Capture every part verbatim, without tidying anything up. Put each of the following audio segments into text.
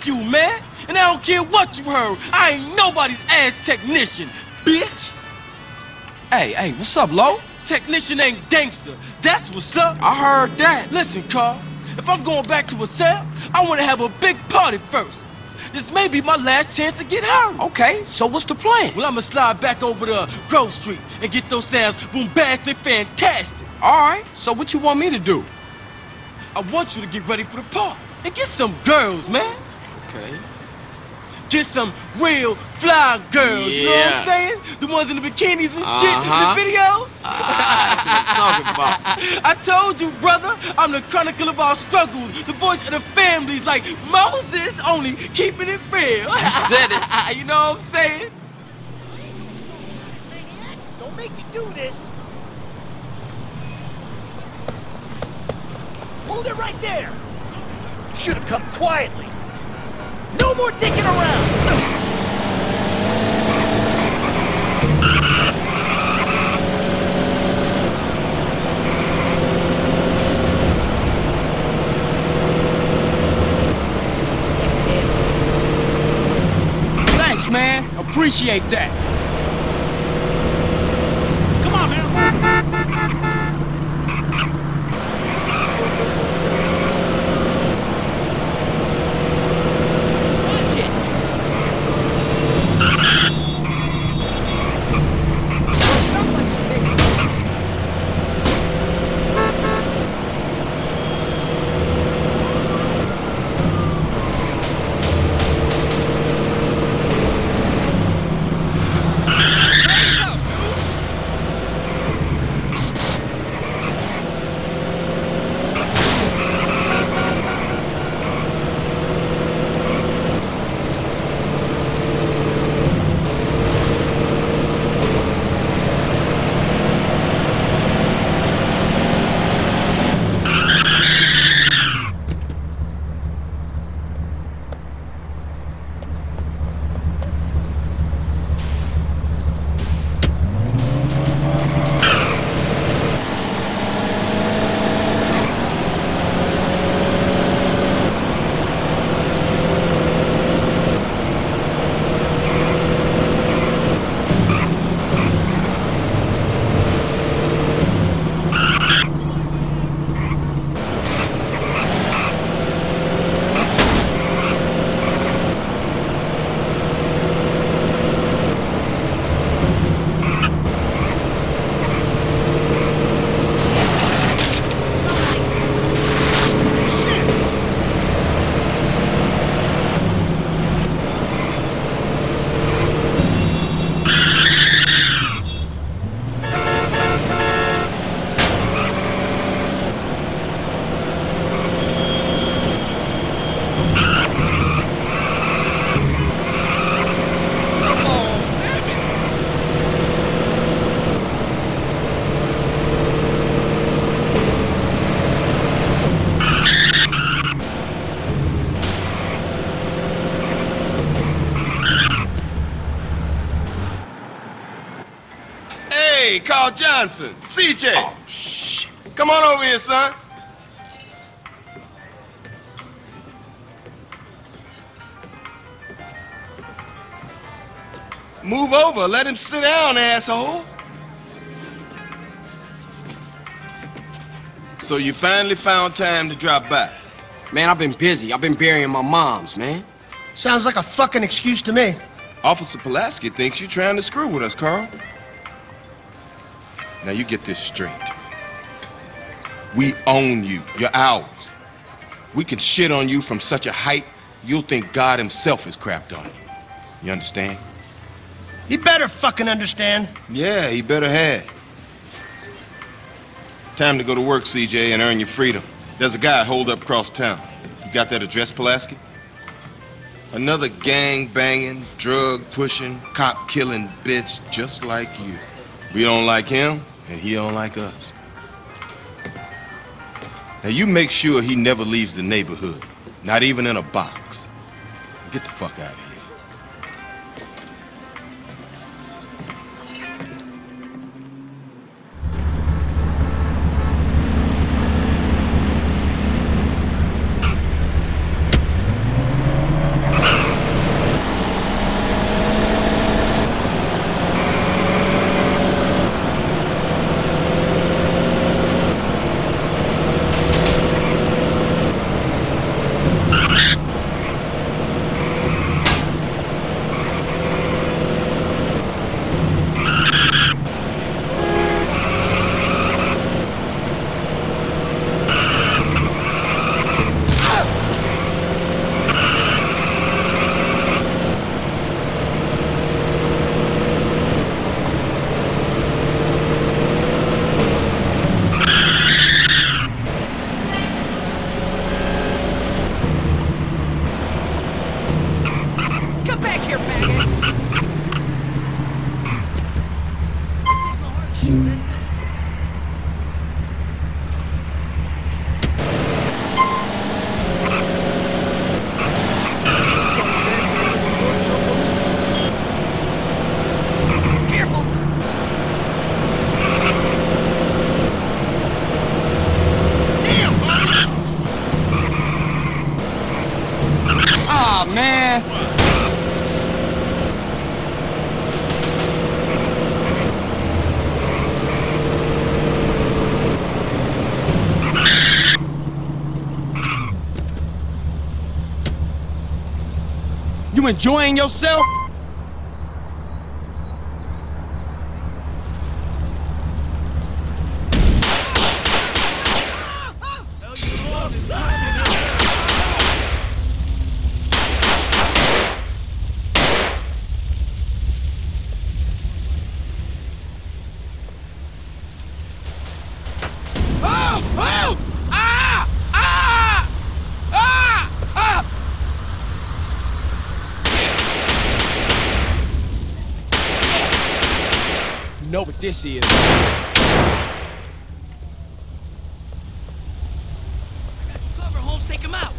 Fuck you, man. And I don't care what you heard. I ain't nobody's ass technician, bitch. Hey, hey, what's up, Lo? Technician ain't gangster. That's what's up. I heard that. Listen, Carl, if I'm going back to a cell, I want to have a big party first. This may be my last chance to get hurt. Okay, so what's the plan? Well, I'm gonna slide back over to Grove Street and get those sounds boom-bastic fantastic. All right, so what you want me to do? I want you to get ready for the party and get some girls, man. Okay. Get some real fly girls, yeah. You know what I'm saying? The ones in the bikinis and shit uh-huh. in the videos. Uh, that's what I'm talking about. I told you, brother, I'm the chronicle of our struggles, the voice of the families, like Moses, only keeping it real. You said it. You know what I'm saying? Don't make me do this. Hold it right there. Should have come quietly. No more dicking around! Thanks, man. Appreciate that. Come on, man. Carl Johnson, C J. Oh, shit. Come on over here, son. Move over. Let him sit down, asshole. So you finally found time to drop by. Man, I've been busy. I've been burying my moms, man. Sounds like a fucking excuse to me. Officer Pulaski thinks you're trying to screw with us, Carl. Now you get this straight. We own you. You're ours. We can shit on you from such a height, you'll think God himself has crapped on you. You understand? He better fucking understand. Yeah, he better have. Time to go to work, C J, and earn your freedom. There's a guy holed up across town. You got that address, Pulaski? Another gang-banging, drug-pushing, cop-killing bitch just like you. We don't like him, and he don't like us. Now, you make sure he never leaves the neighborhood, not even in a box. Get the fuck out of here. You enjoying yourself? Know what this is. Cover, Holmes, take him out.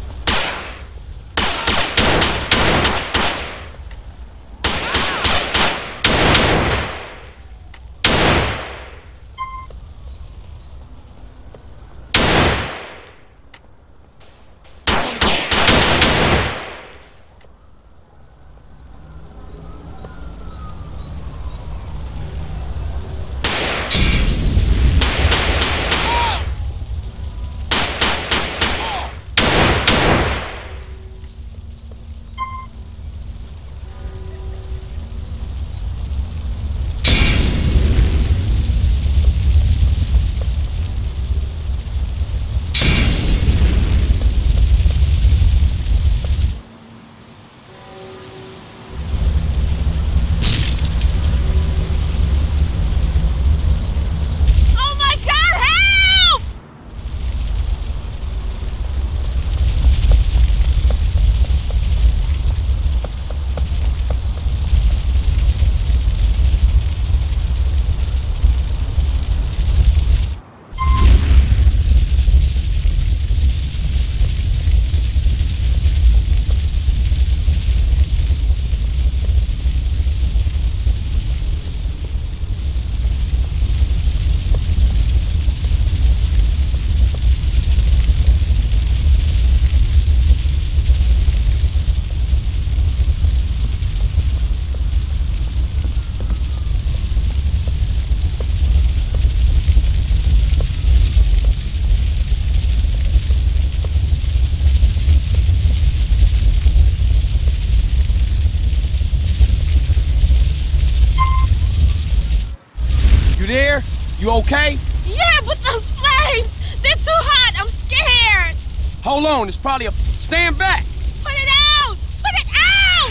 You okay? Yeah, but those flames! They're too hot! I'm scared! Hold on, it's probably a... Stand back! Put it out! Put it out!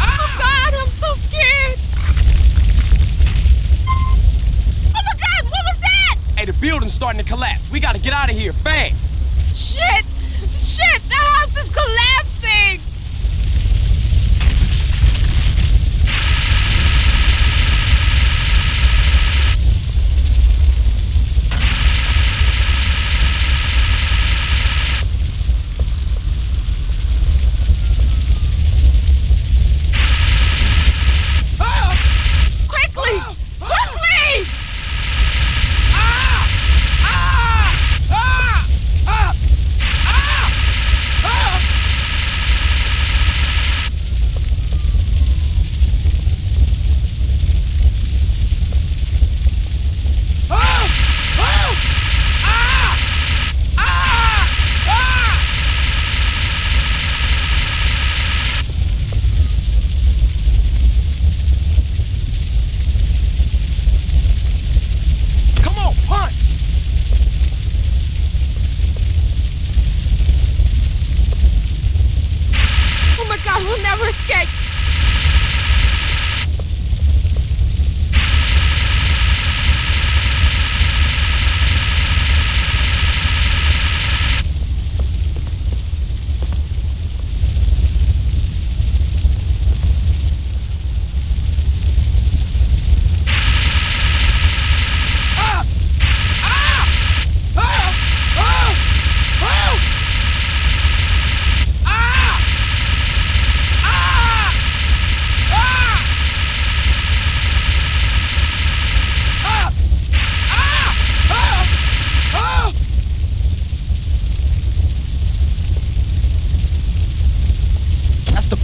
Ah! Oh, God, I'm so scared! Oh, my God, what was that? Hey, the building's starting to collapse. We gotta get out of here fast. Shit! Shit, the house is collapsing!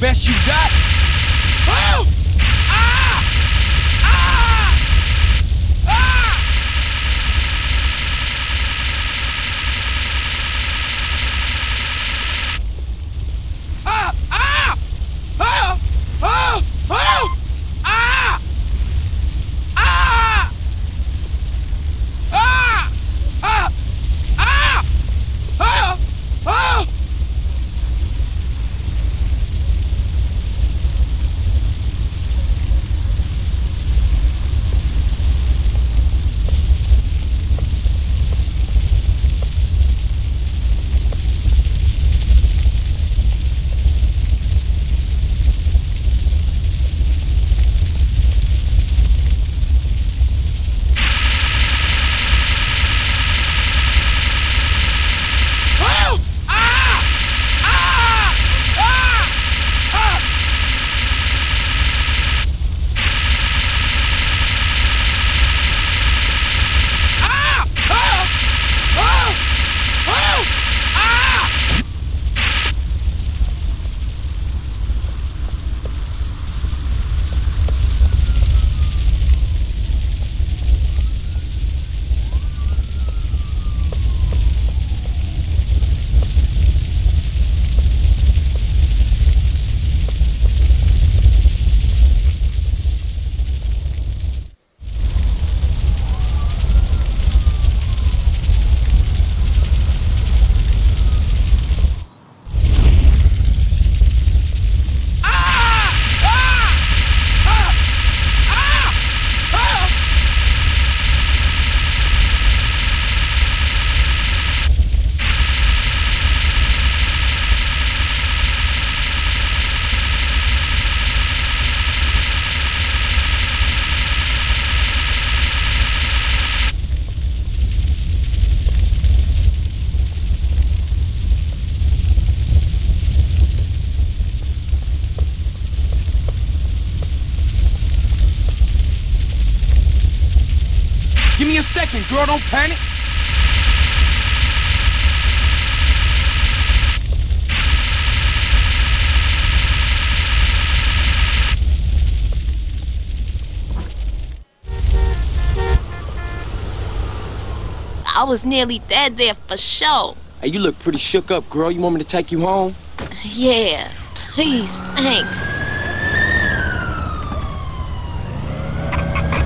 Best you got. Oh! Ah! Ah! Ah! Give me a second, girl, don't panic. I was nearly dead there for sure. Hey, you look pretty shook up, girl. You want me to take you home? Yeah, please, thanks.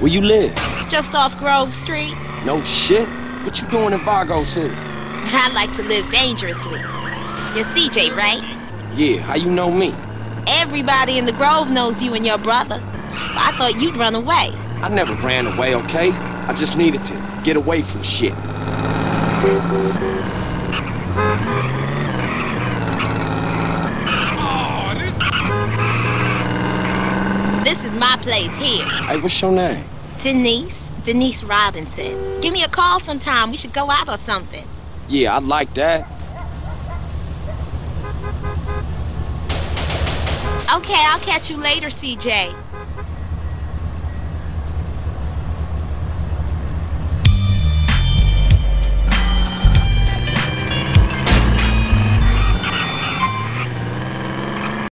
Where you live? Just off Grove Street. No shit. What you doing in Vagos here? I like to live dangerously. You're C J, right? Yeah, how you know me? Everybody in the Grove knows you and your brother. I thought you'd run away. I never ran away, okay? I just needed to get away from shit. This is my place here. Hey, what's your name? Denise. Denise Robinson. Give me a call sometime. We should go out or something. Yeah, I'd like that. Okay, I'll catch you later, C J.